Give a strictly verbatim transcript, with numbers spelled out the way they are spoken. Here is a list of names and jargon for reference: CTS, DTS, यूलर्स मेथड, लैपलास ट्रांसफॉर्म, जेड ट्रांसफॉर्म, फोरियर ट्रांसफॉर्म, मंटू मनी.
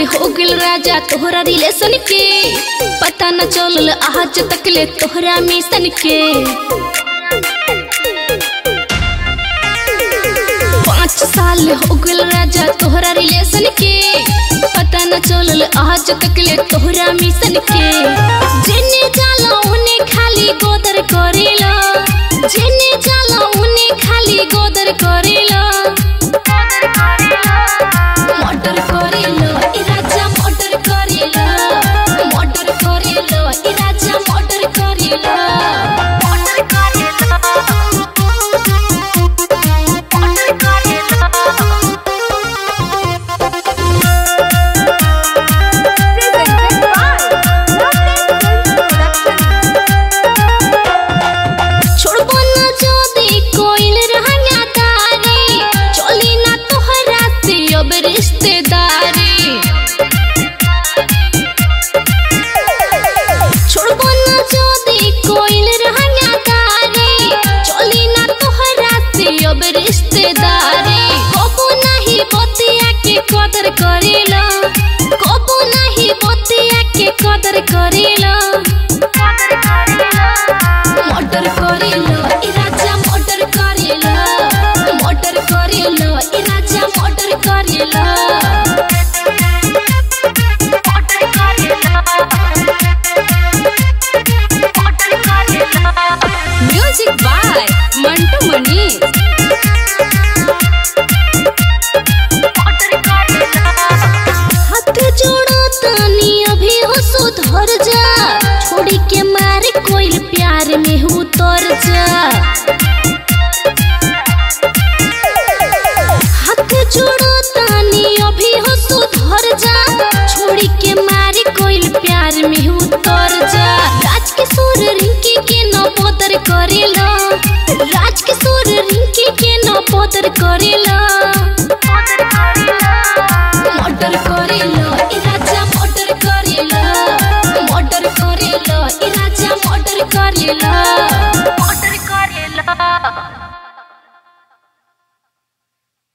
में हो गिल राजा तोहरा रिलेशन के पता न चल आज तक ले तोहरा मिशन के। पाँच साल हो गिल राजा तोहरा रिलेशन के पता न चल आज तक ले तोहरा मिशन के। जेने जाला उने खाली गोदर करेला, जेने जाला उने खाली गोदर करेला। Music by मंटू मनी। छोड़ी के मारे कोई प्यार में उतर जा।